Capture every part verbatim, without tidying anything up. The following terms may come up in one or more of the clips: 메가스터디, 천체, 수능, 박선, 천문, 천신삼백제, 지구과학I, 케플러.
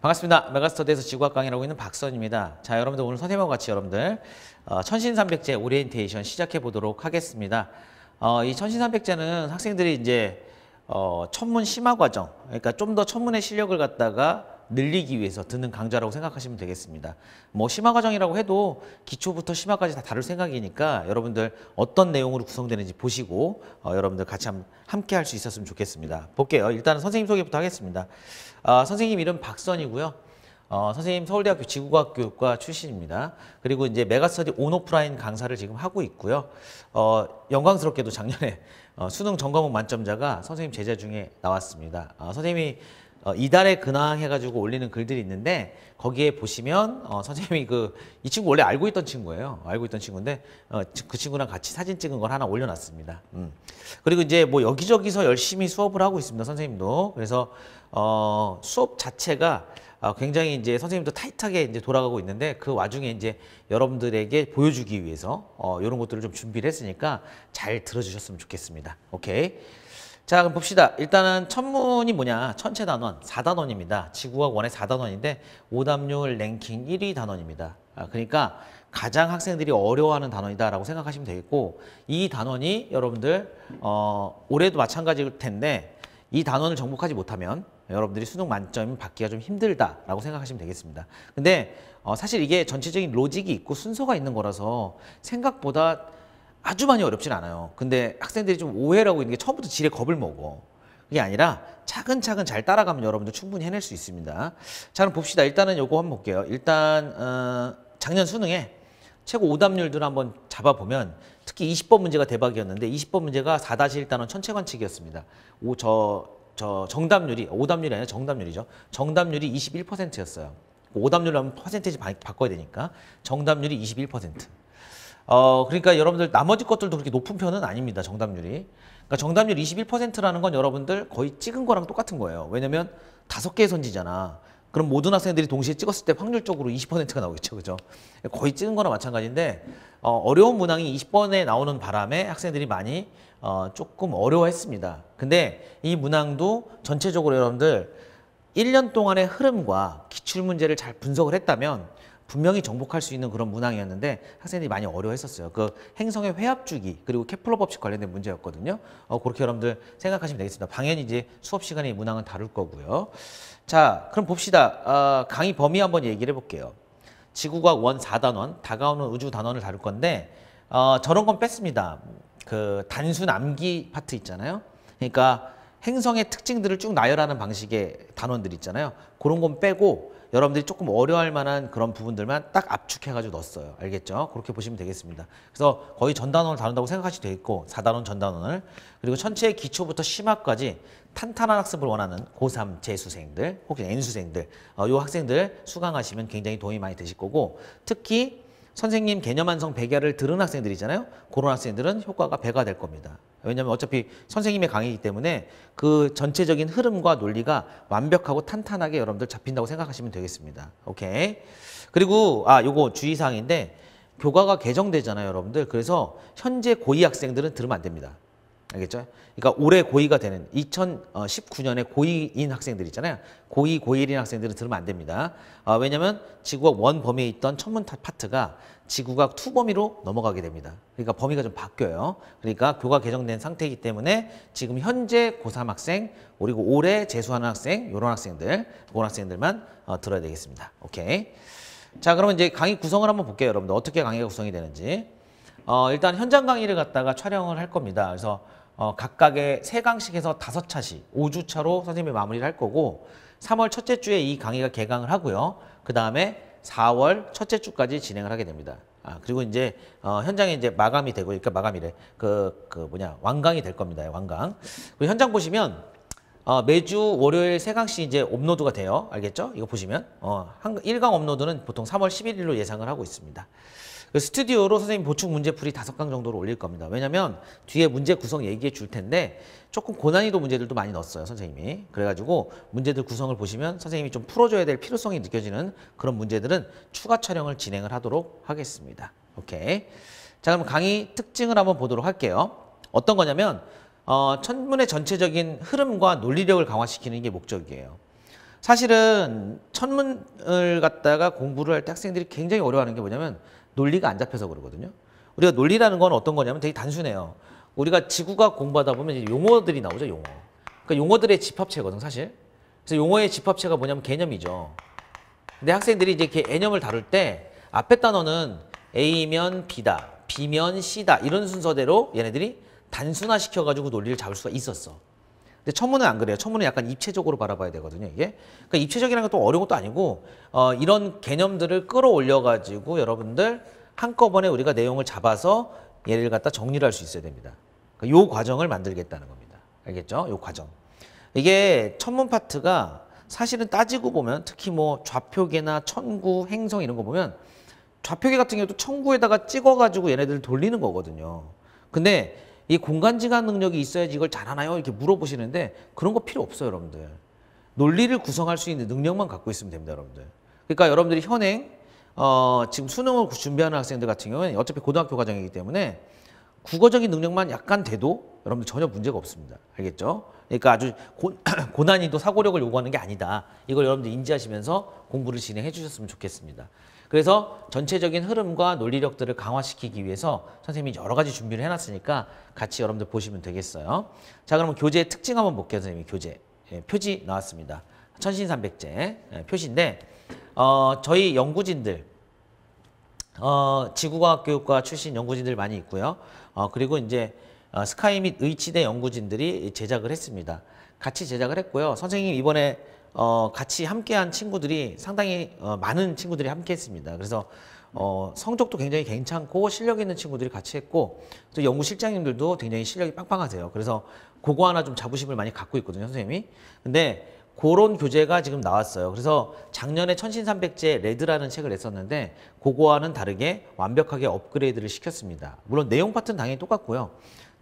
반갑습니다. 메가스터디에서 지구학 강의를 하고 있는 박선입니다. 자, 여러분들 오늘 선생님하고 같이 여러분들 어, 천신삼백제 오리엔테이션 시작해 보도록 하겠습니다. 어, 이 천신삼백제는 학생들이 이제 어, 천문 심화 과정, 그러니까 좀 더 천문의 실력을 갖다가 늘리기 위해서 듣는 강좌라고 생각하시면 되겠습니다. 뭐 심화 과정이라고 해도 기초부터 심화까지 다 다룰 생각이니까 여러분들 어떤 내용으로 구성되는지 보시고 어, 여러분들 같이 함, 함께 할 수 있었으면 좋겠습니다. 볼게요. 일단은 선생님 소개부터 하겠습니다. 아, 선생님 이름 박선이고요. 어, 선생님 서울대학교 지구과학교육과 출신입니다. 그리고 이제 메가스터디 온오프라인 강사를 지금 하고 있고요. 어, 영광스럽게도 작년에 어, 수능 전과목 만점자가 선생님 제자 중에 나왔습니다. 아, 선생님이 어, 이달에 근황 해가지고 올리는 글들이 있는데 거기에 보시면 어, 선생님이 그 이 친구 원래 알고 있던 친구예요. 알고 있던 친구인데 어, 그 친구랑 같이 사진 찍은 걸 하나 올려놨습니다. 음. 그리고 이제 뭐 여기저기서 열심히 수업을 하고 있습니다. 선생님도. 그래서 어, 수업 자체가 어, 굉장히 이제 선생님도 타이트하게 이제 돌아가고 있는데 그 와중에 이제 여러분들에게 보여주기 위해서 어, 이런 것들을 좀 준비를 했으니까 잘 들어주셨으면 좋겠습니다. 오케이. 자, 그럼 봅시다. 일단은 천문이 뭐냐? 천체 단원, 사 단원입니다. 지구학 원의 사 단원인데 오답률 랭킹 일 위 단원입니다. 아, 그러니까 가장 학생들이 어려워하는 단원이다라고 생각하시면 되겠고 이 단원이 여러분들 어, 올해도 마찬가지일 텐데 이 단원을 정복하지 못하면 여러분들이 수능 만점을 받기가 좀 힘들다라고 생각하시면 되겠습니다. 근데 어, 사실 이게 전체적인 로직이 있고 순서가 있는 거라서 생각보다 아주 많이 어렵진 않아요. 근데 학생들이 좀 오해를 하고 있는 게 처음부터 지레 겁을 먹어. 그게 아니라 차근차근 잘 따라가면 여러분들 충분히 해낼 수 있습니다. 자, 그럼 봅시다. 일단은 요거 한번 볼게요. 일단 어, 작년 수능에 최고 오답률들을 한번 잡아보면 특히 이십 번 문제가 대박이었는데 이십 번 문제가 사 다시 일 단원 천체관측이었습니다. 오, 저, 저 정답률이, 오답률이 아니라 정답률이죠. 정답률이 이십일 퍼센트였어요. 오답률로 하면 퍼센테이지 바, 바꿔야 되니까 정답률이 이십일 퍼센트. 어, 그러니까 여러분들 나머지 것들도 그렇게 높은 편은 아닙니다. 정답률이. 그러니까 정답률 이십일 퍼센트라는 건 여러분들 거의 찍은 거랑 똑같은 거예요. 왜냐면 다섯 개의 선지잖아. 그럼 모든 학생들이 동시에 찍었을 때 확률적으로 이십 퍼센트가 나오겠죠. 그죠? 거의 찍은 거랑 마찬가지인데 어, 어려운 문항이 이십 번에 나오는 바람에 학생들이 많이 어, 조금 어려워했습니다. 근데 이 문항도 전체적으로 여러분들 일 년 동안의 흐름과 기출문제를 잘 분석을 했다면 분명히 정복할 수 있는 그런 문항이었는데 학생들이 많이 어려워했었어요. 그 행성의 회합주기 그리고 케플러 법칙 관련된 문제였거든요. 어, 그렇게 여러분들 생각하시면 되겠습니다. 당연히 이제 수업 시간에 이 문항은 다룰 거고요. 자, 그럼 봅시다. 어, 강의 범위 한번 얘기를 해볼게요. 지구과학 원 사 단원, 다가오는 우주 단원을 다룰 건데 어, 저런 건 뺐습니다. 그 단순 암기 파트 있잖아요. 그러니까 행성의 특징들을 쭉 나열하는 방식의 단원들 있잖아요. 그런 건 빼고 여러분들이 조금 어려워할 만한 그런 부분들만 딱 압축해가지고 넣었어요. 알겠죠? 그렇게 보시면 되겠습니다. 그래서 거의 전단원을 다룬다고 생각하시면 되겠고 사 단원 전단원을 그리고 천체의 기초부터 심화까지 탄탄한 학습을 원하는 고삼 재수생들 혹은 N수생들 어, 요 학생들 수강하시면 굉장히 도움이 많이 되실 거고 특히 선생님 개념 완성 백야를 들은 학생들이잖아요. 그런 학생들은 효과가 배가 될 겁니다. 왜냐하면 어차피 선생님의 강의이기 때문에 그 전체적인 흐름과 논리가 완벽하고 탄탄하게 여러분들 잡힌다고 생각하시면 되겠습니다. 오케이. 그리고 아 요거 주의사항인데 교과가 개정되잖아요, 여러분들. 그래서 현재 고이 학생들은 들으면 안 됩니다. 알겠죠? 그러니까 올해 고이가 되는 이천십구 년에 고이인 학생들 있잖아요. 고이, 고일인 학생들은 들으면 안 됩니다. 아, 왜냐면 지구학 일 범위에 있던 천문 파트가 지구학 이 범위로 넘어가게 됩니다. 그러니까 범위가 좀 바뀌어요. 그러니까 교과 개정된 상태이기 때문에 지금 현재 고삼 학생, 그리고 올해 재수하는 학생, 이런 학생들, 그런 학생들만 어, 들어야 되겠습니다. 오케이. 자, 그러면 이제 강의 구성을 한번 볼게요, 여러분들. 어떻게 강의가 구성이 되는지. 어, 일단 현장 강의를 갖다가 촬영을 할 겁니다. 그래서 어, 각각의 세 강씩에서 다섯 차씩, 오 주차로 선생님이 마무리를 할 거고 삼월 첫째 주에 이 강의가 개강을 하고요. 그 다음에 사월 첫째 주까지 진행을 하게 됩니다. 아, 그리고 이제 어, 현장에 이제 마감이 되고, 그러니까 마감이래. 그, 그 뭐냐, 완강이 될 겁니다. 완강. 그리고 현장 보시면 어, 매주 월요일 세 강씩 이제 업로드가 돼요. 알겠죠? 이거 보시면 어, 한, 일 강 업로드는 보통 삼월 십일일로 예상을 하고 있습니다. 스튜디오로 선생님 보충 문제풀이 다섯 강 정도로 올릴 겁니다. 왜냐면 뒤에 문제 구성 얘기해 줄 텐데 조금 고난이도 문제들도 많이 넣었어요, 선생님이. 그래가지고 문제들 구성을 보시면 선생님이 좀 풀어줘야 될 필요성이 느껴지는 그런 문제들은 추가 촬영을 진행을 하도록 하겠습니다. 오케이. 자, 그럼 강의 특징을 한번 보도록 할게요. 어떤 거냐면 어, 천문의 전체적인 흐름과 논리력을 강화시키는 게 목적이에요. 사실은 천문을 갖다가 공부를 할 때 학생들이 굉장히 어려워하는 게 뭐냐면 논리가 안 잡혀서 그러거든요. 우리가 논리라는 건 어떤 거냐면 되게 단순해요. 우리가 지구과학 공부하다 보면 이제 용어들이 나오죠, 용어. 그러니까 용어들의 집합체거든, 사실. 그래서 용어의 집합체가 뭐냐면 개념이죠. 근데 학생들이 이제 이렇게 개념을 다룰 때 앞에 단어는 A면 B다, B면 C다 이런 순서대로 얘네들이 단순화시켜가지고 논리를 잡을 수가 있었어. 근데 천문은 안 그래요. 천문은 약간 입체적으로 바라봐야 되거든요, 이게. 그러니까 입체적이라는 건 또 어려운 것도 아니고 어, 이런 개념들을 끌어올려가지고 여러분들 한꺼번에 우리가 내용을 잡아서 얘를 갖다 정리를 할 수 있어야 됩니다. 그러니까 요 과정을 만들겠다는 겁니다. 알겠죠? 요 과정. 이게 천문 파트가 사실은 따지고 보면 특히 뭐 좌표계나 천구, 행성 이런 거 보면 좌표계 같은 경우도 천구에다가 찍어가지고 얘네들을 돌리는 거거든요. 근데 이 공간지각 능력이 있어야지 이걸 잘하나요? 이렇게 물어보시는데 그런 거 필요 없어요, 여러분들. 논리를 구성할 수 있는 능력만 갖고 있으면 됩니다, 여러분들. 그러니까 여러분들이 현행 어, 지금 수능을 준비하는 학생들 같은 경우는 어차피 고등학교 과정이기 때문에 국어적인 능력만 약간 돼도 여러분들 전혀 문제가 없습니다. 알겠죠? 그러니까 아주 고, 고난이도 사고력을 요구하는 게 아니다. 이걸 여러분들 인지하시면서 공부를 진행해 주셨으면 좋겠습니다. 그래서 전체적인 흐름과 논리력들을 강화시키기 위해서 선생님이 여러 가지 준비를 해놨으니까 같이 여러분들 보시면 되겠어요. 자, 그러면 교재의 특징 한번 볼게요, 선생님. 교재. 예, 표지 나왔습니다. 천신삼백제 예, 표지인데 어, 저희 연구진들, 어, 지구과학교육과 출신 연구진들 많이 있고요. 어, 그리고 이제 어, 스카이 및 의치대 연구진들이 제작을 했습니다. 같이 제작을 했고요. 선생님 이번에 어, 같이 함께한 친구들이 상당히 어, 많은 친구들이 함께했습니다. 그래서 어, 성적도 굉장히 괜찮고 실력 있는 친구들이 같이 했고 또 연구 실장님들도 굉장히 실력이 빵빵하세요. 그래서 그거 하나 좀 자부심을 많이 갖고 있거든요, 선생님이. 근데 그런 교재가 지금 나왔어요. 그래서 작년에 천신삼백제 레드라는 책을 냈었는데 그거와는 다르게 완벽하게 업그레이드를 시켰습니다. 물론 내용 파트는 당연히 똑같고요.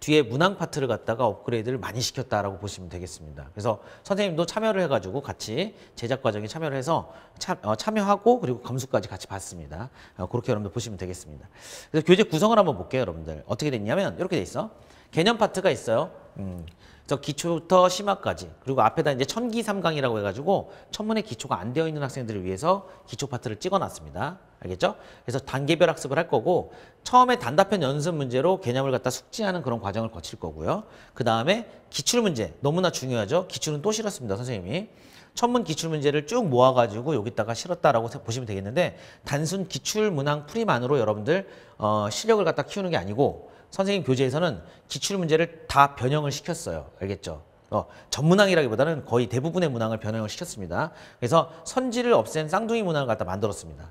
뒤에 문항 파트를 갖다가 업그레이드를 많이 시켰다라고 보시면 되겠습니다. 그래서 선생님도 참여를 해가지고 같이 제작 과정에 참여를 해서 참, 어, 참여하고 그리고 검수까지 같이 봤습니다. 어, 그렇게 여러분들 보시면 되겠습니다. 그래서 교재 구성을 한번 볼게요, 여러분들. 어떻게 됐냐면 이렇게 돼 있어. 개념 파트가 있어요. 음, 저 기초부터 심화까지. 그리고 앞에다 이제 천기삼강이라고 해가지고 천문의 기초가 안 되어 있는 학생들을 위해서 기초 파트를 찍어놨습니다. 알겠죠? 그래서 단계별 학습을 할 거고 처음에 단답형 연습 문제로 개념을 갖다 숙지하는 그런 과정을 거칠 거고요. 그 다음에 기출문제 너무나 중요하죠. 기출은 또 실었습니다, 선생님이. 천문 기출문제를 쭉 모아가지고 여기다가 실었다라고 보시면 되겠는데 단순 기출문항 풀이만으로 여러분들 어, 실력을 갖다 키우는 게 아니고 선생님 교재에서는 기출문제를 다 변형을 시켰어요. 알겠죠? 어, 전문항이라기보다는 거의 대부분의 문항을 변형을 시켰습니다. 그래서 선지를 없앤 쌍둥이 문항을 갖다 만들었습니다.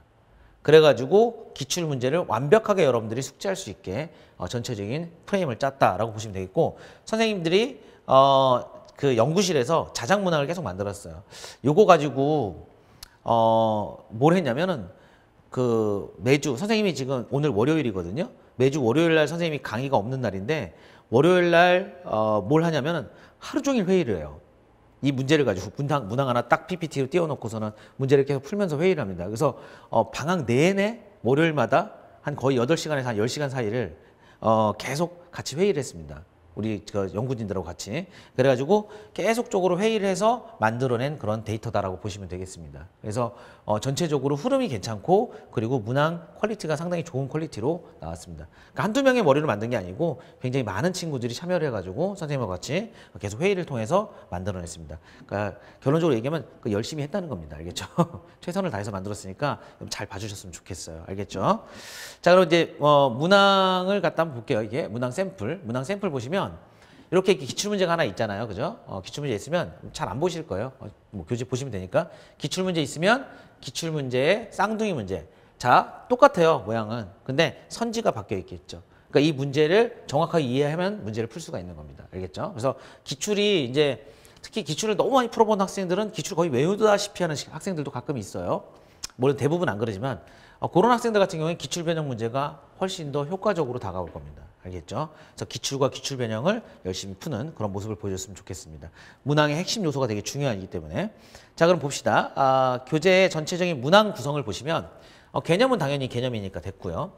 그래가지고 기출문제를 완벽하게 여러분들이 숙지할 수 있게 어, 전체적인 프레임을 짰다라고 보시면 되겠고 선생님들이 어, 그 연구실에서 자작 문항을 계속 만들었어요. 요거 가지고 어, 뭘 했냐면은 그 매주 선생님이 지금 오늘 월요일이거든요. 매주 월요일 날 선생님이 강의가 없는 날인데 월요일 날 어, 뭘 하냐면은 하루 종일 회의를 해요. 이 문제를 가지고 문항, 문항 하나 딱 피피티로 띄워놓고서는 문제를 계속 풀면서 회의를 합니다. 그래서 어, 방학 내내 월요일마다 한 거의 여덟 시간에서 한 열 시간 사이를 어, 계속 같이 회의를 했습니다. 우리 그 연구진들하고 같이. 그래가지고 계속적으로 회의를 해서 만들어낸 그런 데이터다라고 보시면 되겠습니다. 그래서 어, 전체적으로 흐름이 괜찮고 그리고 문항 퀄리티가 상당히 좋은 퀄리티로 나왔습니다. 그러니까 한두 명의 머리를 만든 게 아니고 굉장히 많은 친구들이 참여를 해가지고 선생님과 같이 계속 회의를 통해서 만들어냈습니다. 그러니까 결론적으로 얘기하면 그 열심히 했다는 겁니다. 알겠죠? 최선을 다해서 만들었으니까 잘 봐주셨으면 좋겠어요. 알겠죠? 자, 그럼 이제 어, 문항을 갖다 한번 볼게요. 이게 문항 샘플. 문항 샘플 보시면 이렇게 기출문제가 하나 있잖아요. 그죠? 어, 기출문제 있으면 잘 안 보실 거예요. 어, 뭐 교재 보시면 되니까. 기출문제 있으면 기출문제의 쌍둥이 문제. 자, 똑같아요. 모양은. 근데 선지가 바뀌어 있겠죠. 그러니까 이 문제를 정확하게 이해하면 문제를 풀 수가 있는 겁니다. 알겠죠? 그래서 기출이 이제 특히 기출을 너무 많이 풀어본 학생들은 기출 거의 외우다시피 하는 학생들도 가끔 있어요. 물론 대부분 안 그러지만 어, 그런 학생들 같은 경우에는 기출 변형 문제가 훨씬 더 효과적으로 다가올 겁니다. 알겠죠? 그래서 기출과 기출 변형을 열심히 푸는 그런 모습을 보여줬으면 좋겠습니다. 문항의 핵심 요소가 되게 중요하기 때문에. 자, 그럼 봅시다. 아, 교재의 전체적인 문항 구성을 보시면 어, 개념은 당연히 개념이니까 됐고요.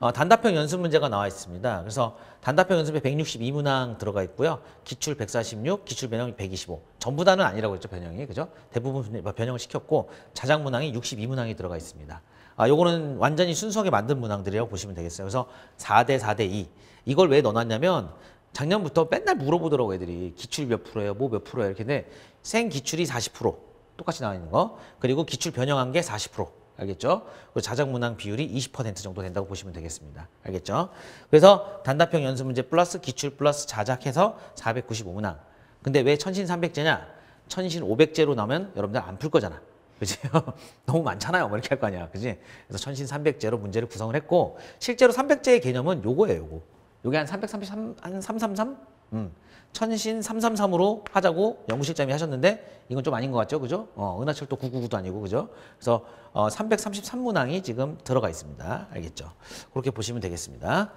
어, 단답형 연습 문제가 나와 있습니다. 그래서 단답형 연습에 백육십이 문항 들어가 있고요. 기출 백사십육, 기출 변형 백이십오. 전부 다는 아니라고 했죠, 변형이. 그죠? 대부분 변형을 시켰고, 자작 문항이 육십이 문항이 들어가 있습니다. 아, 요거는 완전히 순수하게 만든 문항들이라고 보시면 되겠어요. 그래서 사 대 사 대 이. 이걸 왜 넣어놨냐면, 작년부터 맨날 물어보더라고, 애들이. 기출 몇 프로예요? 뭐 몇 프로예요? 이렇게 했는데, 생 기출이 사십 퍼센트. 똑같이 나와 있는 거. 그리고 기출 변형한 게 사십 퍼센트. 알겠죠? 그리고 자작 문항 비율이 이십 퍼센트 정도 된다고 보시면 되겠습니다. 알겠죠? 그래서 단답형 연습 문제 플러스 기출 플러스 자작해서 사백구십오 문항. 근데 왜 천신삼백제냐? 천신오백제로 나오면 여러분들 안 풀 거잖아. 그지? 너무 많잖아요. 뭐 이렇게 할 거 아니야. 그지? 그래서 천신삼백제로 문제를 구성을 했고, 실제로 삼백제의 개념은 요거예요, 요거. 요게 한 삼백삼십삼, 한 삼백삼십삼? 음. 천신삼백삼십삼으로 하자고 연구실장이 하셨는데, 이건 좀 아닌 것 같죠? 그죠? 어, 은하철도 구백구십구도 아니고, 그죠? 그래서, 어, 삼백삼십삼 문항이 지금 들어가 있습니다. 알겠죠? 그렇게 보시면 되겠습니다.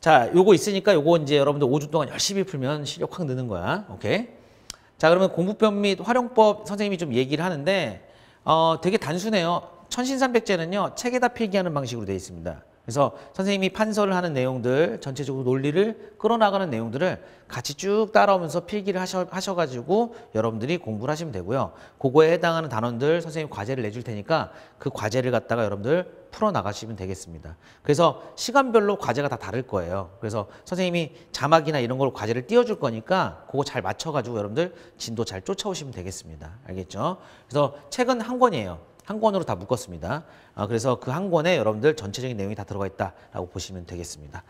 자, 요거 있으니까 요거 이제 여러분들 오 주 동안 열심히 풀면 실력 확 느는 거야. 오케이? 자, 그러면 공부법 및 활용법 선생님이 좀 얘기를 하는데, 어, 되게 단순해요. 천신삼백제는요, 책에다 필기하는 방식으로 되어 있습니다. 그래서 선생님이 판서를 하는 내용들, 전체적으로 논리를 끌어나가는 내용들을 같이 쭉 따라오면서 필기를 하셔, 하셔가지고 여러분들이 공부를 하시면 되고요. 그거에 해당하는 단원들 선생님 과제를 내줄 테니까 그 과제를 갖다가 여러분들 풀어나가시면 되겠습니다. 그래서 시간별로 과제가 다 다를 거예요. 그래서 선생님이 자막이나 이런 걸로 과제를 띄워줄 거니까 그거 잘 맞춰가지고 여러분들 진도 잘 쫓아오시면 되겠습니다. 알겠죠? 그래서 책은 한 권이에요. 한 권으로 다 묶었습니다. 아, 그래서 그 한 권에 여러분들 전체적인 내용이 다 들어가 있다라고 보시면 되겠습니다.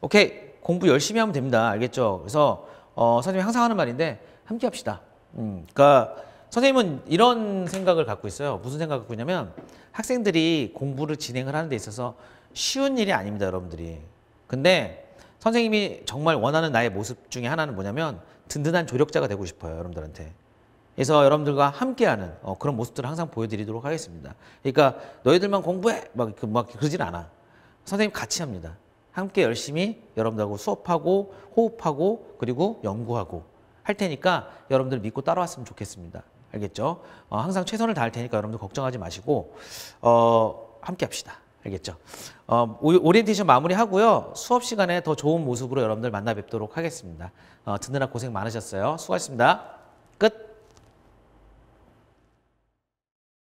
오케이, 공부 열심히 하면 됩니다. 알겠죠? 그래서 어, 선생님이 항상 하는 말인데 함께 합시다. 음, 그러니까 선생님은 이런 생각을 갖고 있어요. 무슨 생각을 갖고 있냐면, 학생들이 공부를 진행을 하는 데 있어서 쉬운 일이 아닙니다, 여러분들이. 근데 선생님이 정말 원하는 나의 모습 중에 하나는 뭐냐면, 든든한 조력자가 되고 싶어요, 여러분들한테. 그래서 여러분들과 함께하는 어, 그런 모습들을 항상 보여드리도록 하겠습니다. 그러니까 너희들만 공부해! 막, 그, 막 그러진 않아. 선생님 같이 합니다. 함께 열심히 여러분들하고 수업하고 호흡하고 그리고 연구하고 할 테니까 여러분들 믿고 따라왔으면 좋겠습니다. 알겠죠? 어, 항상 최선을 다할 테니까 여러분들 걱정하지 마시고 어, 함께 합시다. 알겠죠? 어, 오리엔테이션 마무리하고요. 수업 시간에 더 좋은 모습으로 여러분들 만나 뵙도록 하겠습니다. 어, 듣느라 고생 많으셨어요. 수고하셨습니다.